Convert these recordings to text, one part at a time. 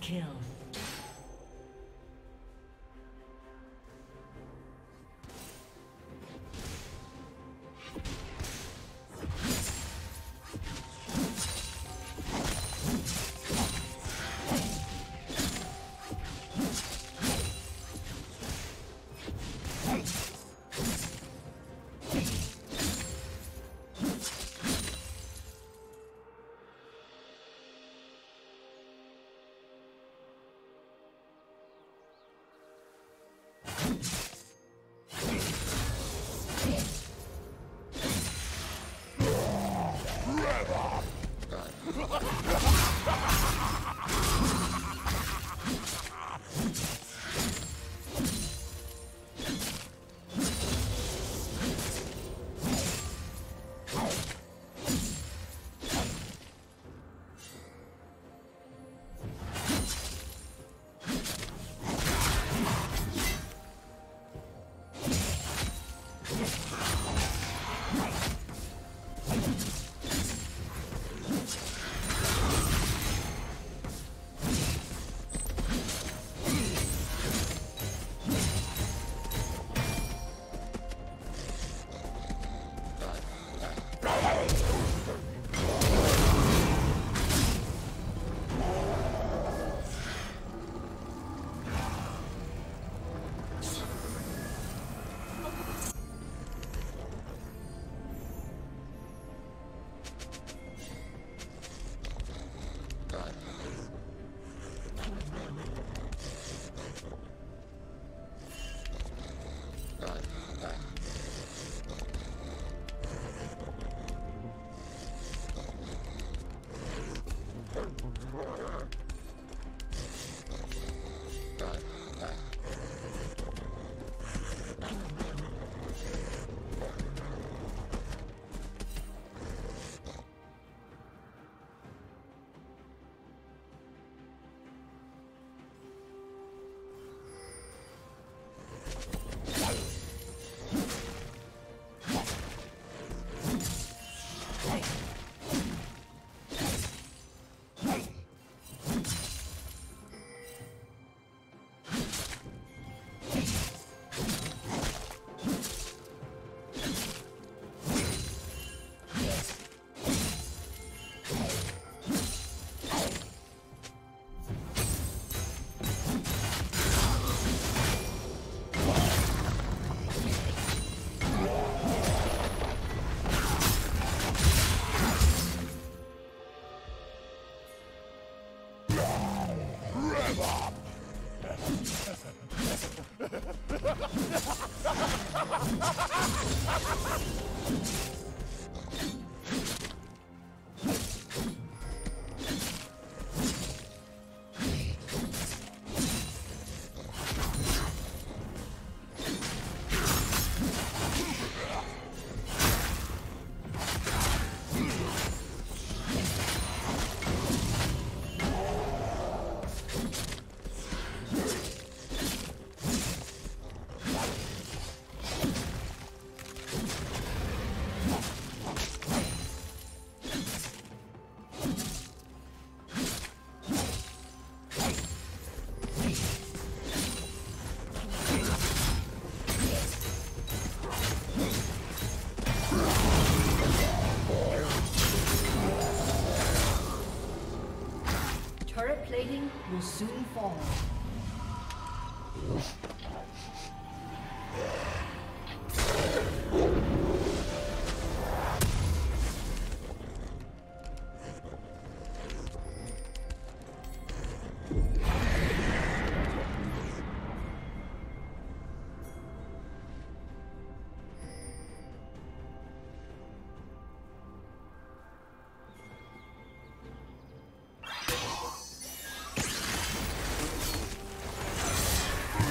kill. Plating will soon fall.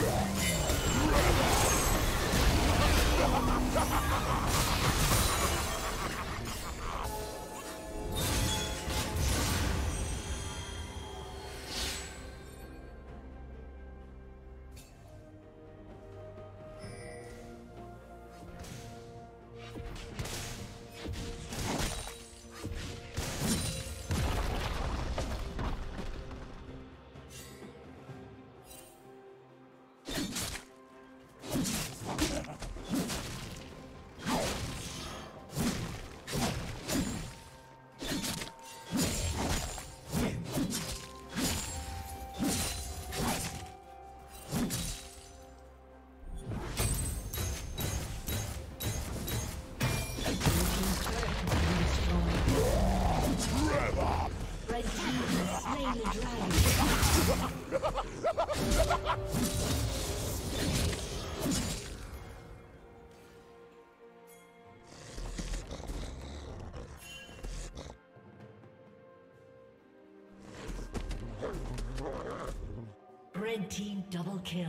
Yeah. Red team double kill.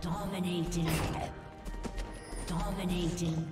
Dominating. Dominating.